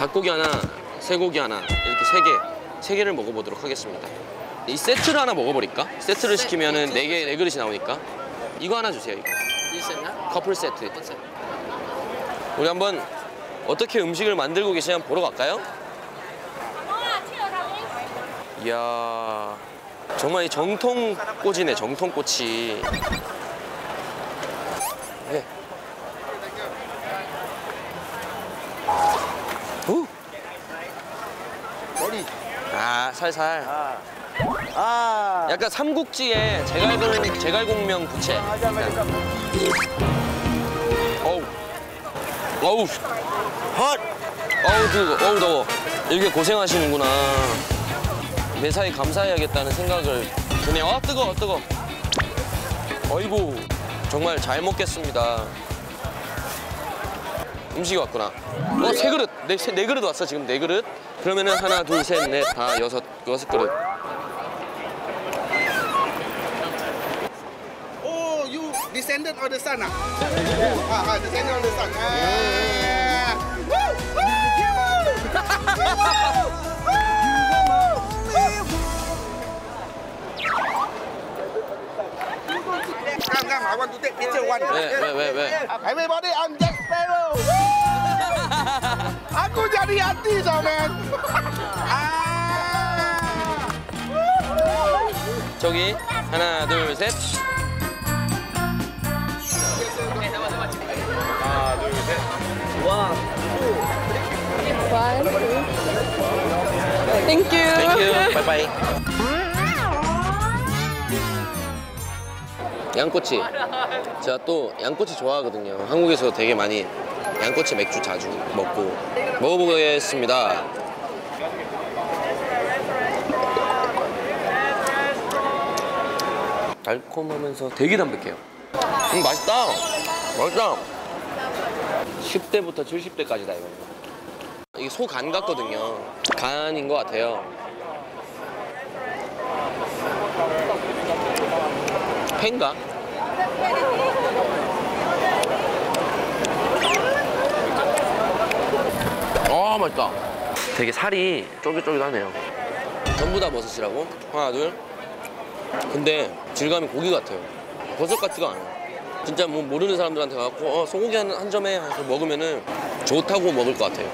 닭고기 하나, 쇠고기 하나 이렇게 세 개를 먹어보도록 하겠습니다. 이 세트를 하나 먹어버릴까? 세트를 시키면은 네 그릇이 나오니까 이거 하나 주세요. 이거. 이 세트나? 커플 세트. 우리 한번 어떻게 음식을 만들고 계시나 보러 갈까요? 이야, 정말 이 정통 꼬치네, 정통 꼬치. 예. 오. 머리. 아, 살살. 아. 약간 삼국지의 제갈공명 부채. 어우. 어우. 헛. 어우, 뜨거워. 어우, 더워. 이렇게 고생하시는구나. 내 사이 감사해야겠다는 생각을 드네요. 아, 뜨거워, 뜨거워. 어이구, 정말 잘 먹겠습니다. 음식이 왔구나. 어, 세 그릇. 네 그릇 왔어, 지금 네 그릇. 그러면은 하나, 둘, 셋, 넷, 다 여섯 그릇. 오, you descended on the sun. 아, descended on the sun. I want to take picture one. 왜? Everybody, I'm Jack Sparrow. Aku jadi hati, man. 저기 하나, 둘, 셋. 하나, 둘, 셋. 와. One, two. Thank you. Thank you. Bye bye. 양꼬치. 제가 또 양꼬치 좋아하거든요. 한국에서 되게 많이 양꼬치 맥주 자주 먹고. 먹어보겠습니다. 달콤하면서 되게 담백해요. 맛있다. 맛있다. 10대부터 70대까지다 이거. 이게 소 간 같거든요. 간인 것 같아요. 팬가? 아, 맛있다. 되게 살이 쫄깃쫄깃하네요. 전부 다 버섯이라고? 하나, 둘. 근데 질감이 고기 같아요. 버섯 같지가 않아요. 진짜 뭐 모르는 사람들한테 가서 소고기 한 점에 해서 먹으면은 좋다고 먹을 것 같아요.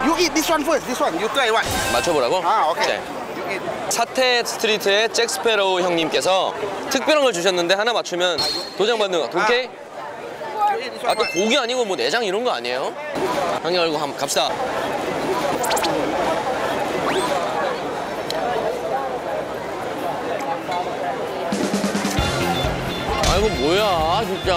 You eat this one first. This one. You try one. 맞춰보라고? 아, 오케이. 사태 스트리트의 잭 스페로우 형님께서 특별한 걸 주셨는데 하나 맞추면 도장 받는 거. 오케이? 아, 또 고기 아니고 뭐 내장 이런 거 아니에요? 한 개 걸고 한번 갑시다. 아, 이거 뭐야, 진짜.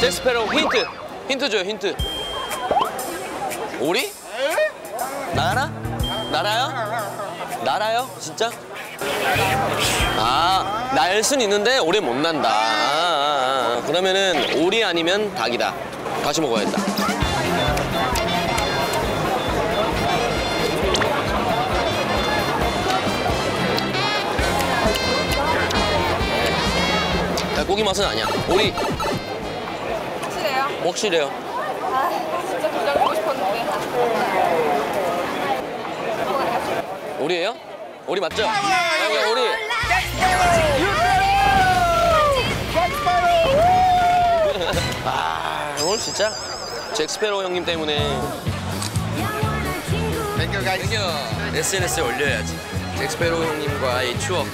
잭 스페로우 힌트! 힌트 줘요, 힌트. 오리? 나라? 나라요? 나라요? 진짜? 아, 날 순 있는데 오리 못 난다. 그러면은 오리 아니면 닭이다. 다시 먹어야겠다. 닭고기 맛은 아니야. 오리! 확실해요. 아, 진짜 도장 보고 싶었는데. 오리예요? 오리 맞죠? 여기 오리. 아, 오늘 진짜 잭 스페로우 형님 때문에. 땡겨. SNS 올려야지. 잭 스페로우 형님과의 추억.